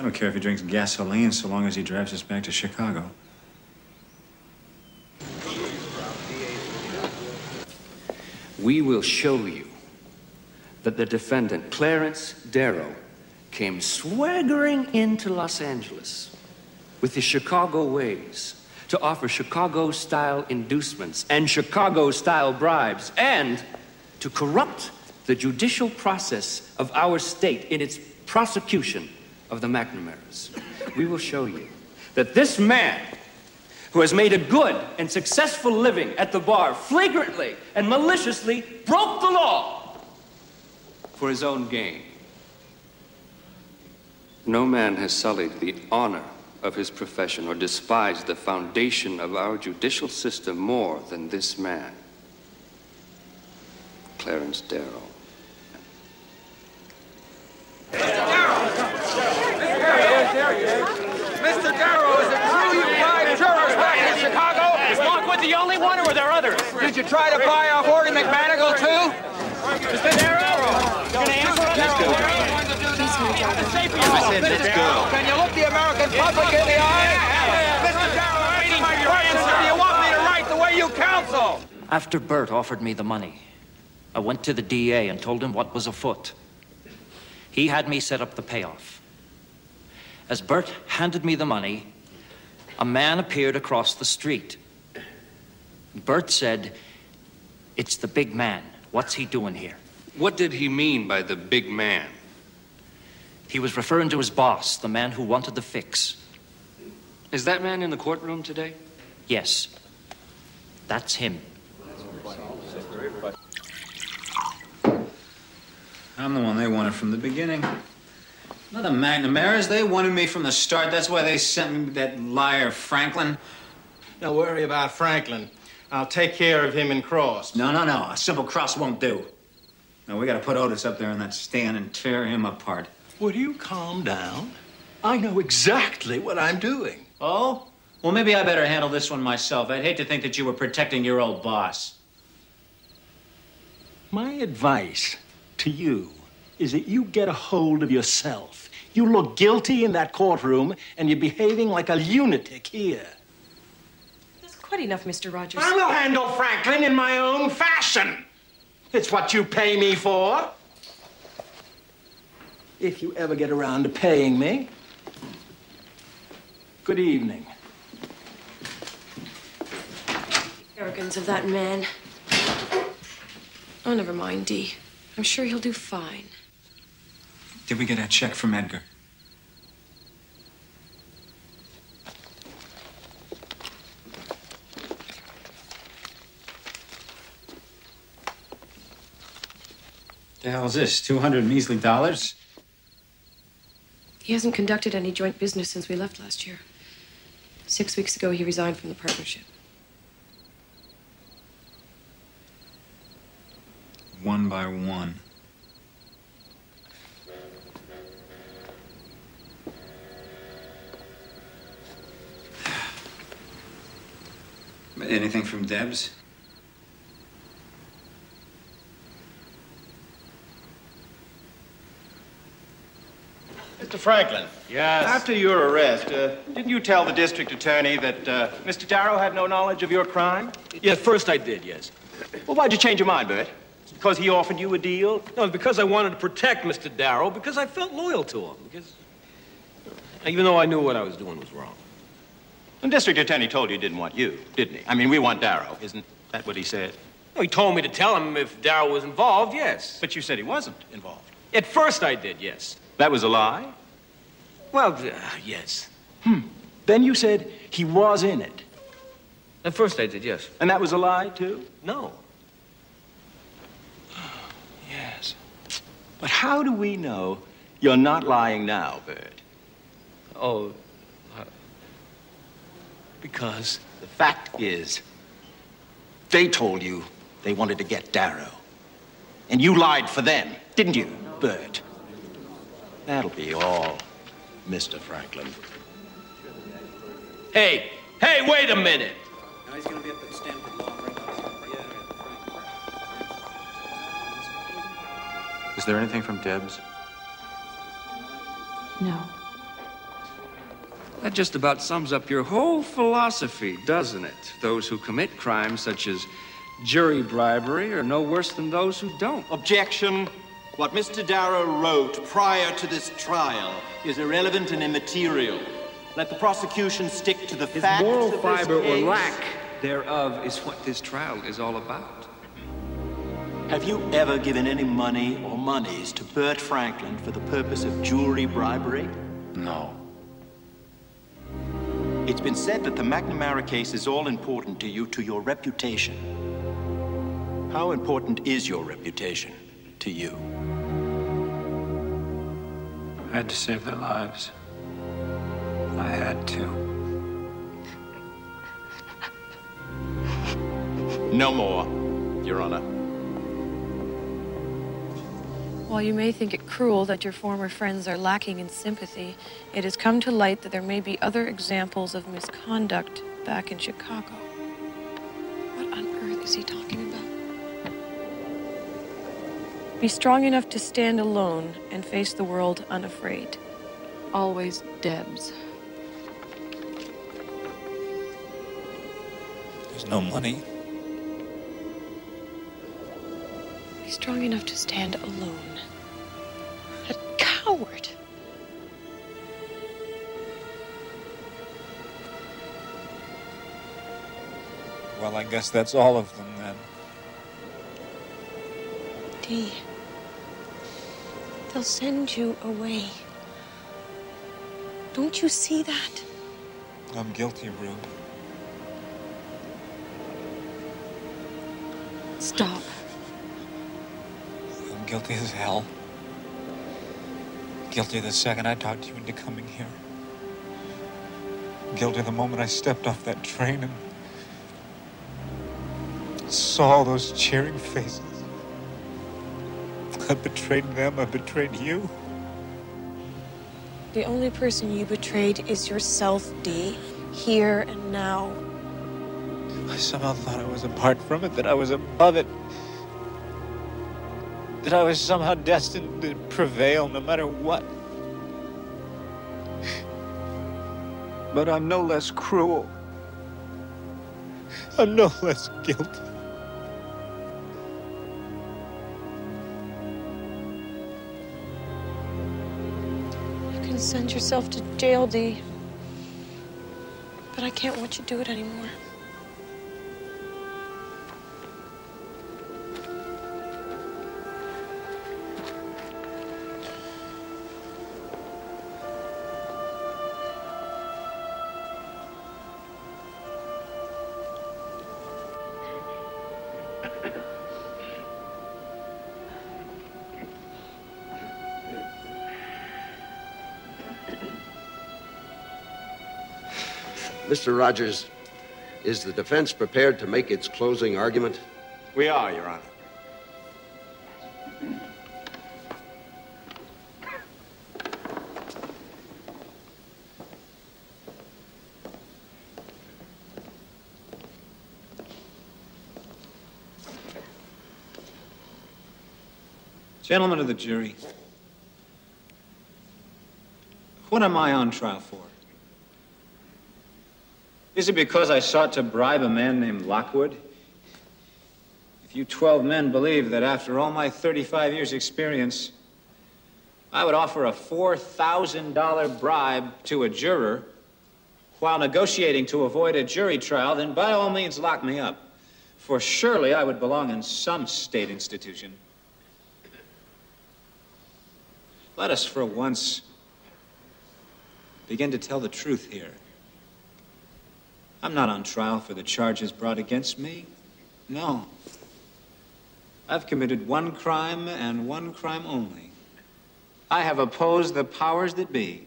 I don't care if he drinks gasoline so long as he drives us back to Chicago. We will show you that the defendant, Clarence Darrow, came swaggering into Los Angeles with his Chicago ways to offer Chicago-style inducements and Chicago-style bribes and to corrupt the judicial process of our state in its prosecution of the McNamaras. We will show you that this man who has made a good and successful living at the bar, flagrantly and maliciously broke the law for his own gain. No man has sullied the honor of his profession or despised the foundation of our judicial system more than this man, Clarence Darrow. Mr. Darrow is a truly jurors back in Chicago. Is Lockwood the only one, or were there others? Did you try to buy off Horton McManagle too? Mr. Darrow, you're gonna answer on this girl. Can you look the American public in the eye? Mr. Darrow, I'm waiting for your answer. Do you want me to write the way you counsel? After Bert offered me the money, I went to the DA and told him what was afoot. He had me set up the payoff. As Bert handed me the money, a man appeared across the street. Bert said, "It's the big man. What's he doing here?" What did he mean by the big man? He was referring to his boss, the man who wanted the fix. Is that man in the courtroom today? Yes. That's him. I'm the one they wanted from the beginning. Not the McNamaras. They wanted me from the start. That's why they sent me that liar, Franklin. Don't worry about Franklin. I'll take care of him in cross. No, no, no. A simple cross won't do. No, we gotta put Otis up there on that stand and tear him apart. Would you calm down? I know exactly what I'm doing. Oh? Well, maybe I better handle this one myself. I'd hate to think that you were protecting your old boss. My advice to you is that you get a hold of yourself. You look guilty in that courtroom, and you're behaving like a lunatic here. That's quite enough, Mr. Rogers. I will handle Franklin in my own fashion. It's what you pay me for. If you ever get around to paying me. Good evening. The arrogance of that man. Oh, never mind, Dee. I'm sure he'll do fine. Did we get a check from Edgar? The hell is this? $200 measly? He hasn't conducted any joint business since we left last year. 6 weeks ago, he resigned from the partnership. One by one. Anything from Debs? Mr. Franklin. Yes. After your arrest, didn't you tell the district attorney that Mr. Darrow had no knowledge of your crime? Yeah, first I did, yes. Well, why'd you change your mind, Bert? Because he offered you a deal? No, because I wanted to protect Mr. Darrow, because I felt loyal to him, because even though I knew what I was doing was wrong. The district attorney told you he didn't want you, didn't he? I mean, we want Darrow. Isn't that what he said? No, he told me to tell him if Darrow was involved, yes. But you said he wasn't involved. At first I did, yes. That was a lie? Well, yes. Then you said he was in it. At first I did, yes. And that was a lie, too? No. Yes. But how do we know you're not lying now, Bert? Oh, because the fact is, they told you they wanted to get Darrow. And you lied for them, didn't you, Bert? That'll be all, Mr. Franklin. Hey, hey, wait a minute. Now he's gonna be up at Stanford Law. Is there anything from Debs? No. That just about sums up your whole philosophy, doesn't it? Those who commit crimes such as jury bribery are no worse than those who don't. Objection. What Mr. Darrow wrote prior to this trial is irrelevant and immaterial. Let the prosecution stick to the facts. His moral fiber or lack thereof is what this trial is all about. Have you ever given any money or monies to Bert Franklin for the purpose of jury bribery? No. It's been said that the McNamara case is all important to you, to your reputation. How important is your reputation to you? I had to save their lives. I had to. No more, Your Honor. While you may think it cruel that your former friends are lacking in sympathy, it has come to light that there may be other examples of misconduct back in Chicago. What on earth is he talking about? Be strong enough to stand alone and face the world unafraid. Always, Debs. There's no money. Be strong enough to stand alone. A coward. Well, I guess that's all of them then. Dee. They'll send you away. Don't you see that? I'm guilty, Rube. Stop. I'm guilty as hell. Guilty the second I talked you into coming here. Guilty the moment I stepped off that train and saw those cheering faces. I betrayed them, I betrayed you. The only person you betrayed is yourself, Dee, here and now. I somehow thought I was apart from it, that I was above it. That I was somehow destined to prevail no matter what. But I'm no less cruel. I'm no less guilty. Send yourself to jail, Dee. But I can't watch you do it anymore. Mr. Rogers, is the defense prepared to make its closing argument? We are, Your Honor. Gentlemen of the jury, what am I on trial for? Is it because I sought to bribe a man named Lockwood? If you 12 men believe that after all my 35 years' experience, I would offer a $4,000 bribe to a juror while negotiating to avoid a jury trial, then by all means lock me up. For surely I would belong in some state institution. Let us for once begin to tell the truth here. I'm not on trial for the charges brought against me. No. I've committed one crime and one crime only. I have opposed the powers that be.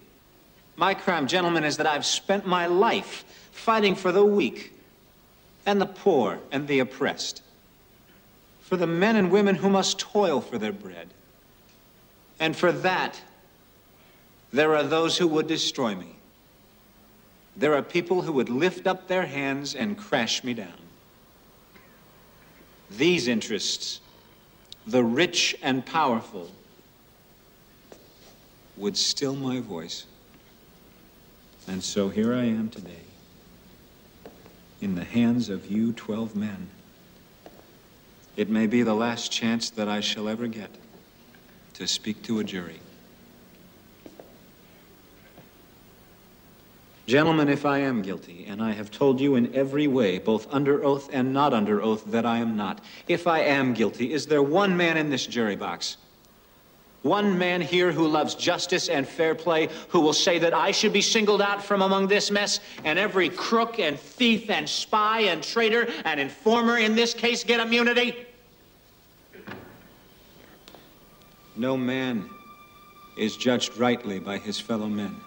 My crime, gentlemen, is that I've spent my life fighting for the weak and the poor and the oppressed, for the men and women who must toil for their bread. And for that, there are those who would destroy me. There are people who would lift up their hands and crash me down. These interests, the rich and powerful, would still my voice. And so here I am today, in the hands of you 12 men. It may be the last chance that I shall ever get to speak to a jury. Gentlemen, if I am guilty, and I have told you in every way, both under oath and not under oath, that I am not. If I am guilty, is there one man in this jury box? One man here who loves justice and fair play, who will say that I should be singled out from among this mess, and every crook and thief and spy and traitor and informer in this case get immunity? No man is judged rightly by his fellow men.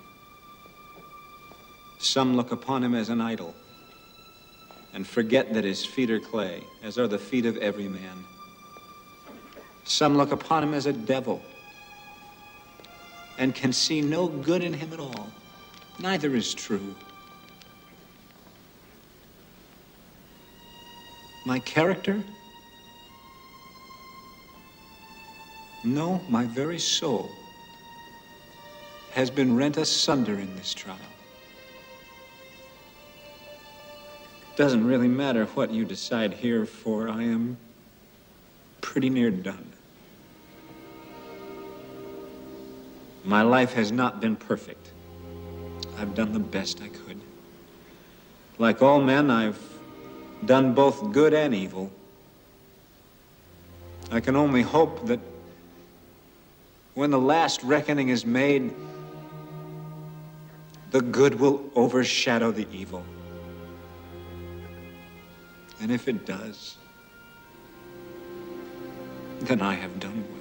Some look upon him as an idol and forget that his feet are clay, as are the feet of every man. Some look upon him as a devil and can see no good in him at all. Neither is true. My character? No, my very soul has been rent asunder in this trial. Doesn't really matter what you decide here, for I am pretty near done. My life has not been perfect. I've done the best I could. Like all men, I've done both good and evil. I can only hope that when the last reckoning is made, the good will overshadow the evil. And if it does, then I have done well.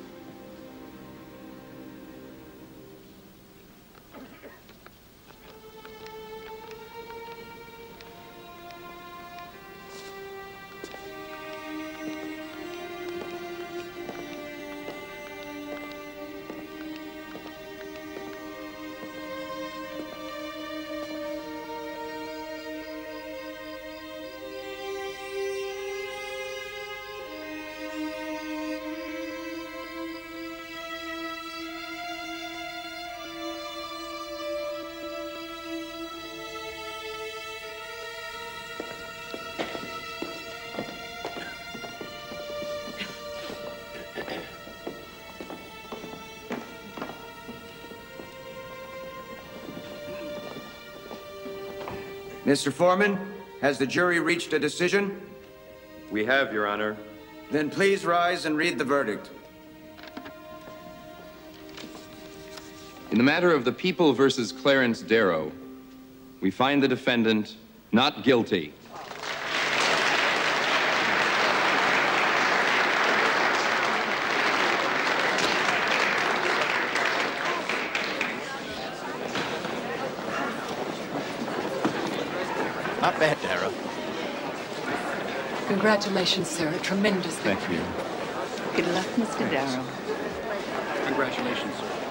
Mr. Foreman, has the jury reached a decision? We have, Your Honor. Then please rise and read the verdict. In the matter of the People versus Clarence Darrow, we find the defendant not guilty. Not bad, Darrow. Congratulations, sir. A tremendous victory. Thank you. Good luck, Mr. Darrow. Congratulations, sir.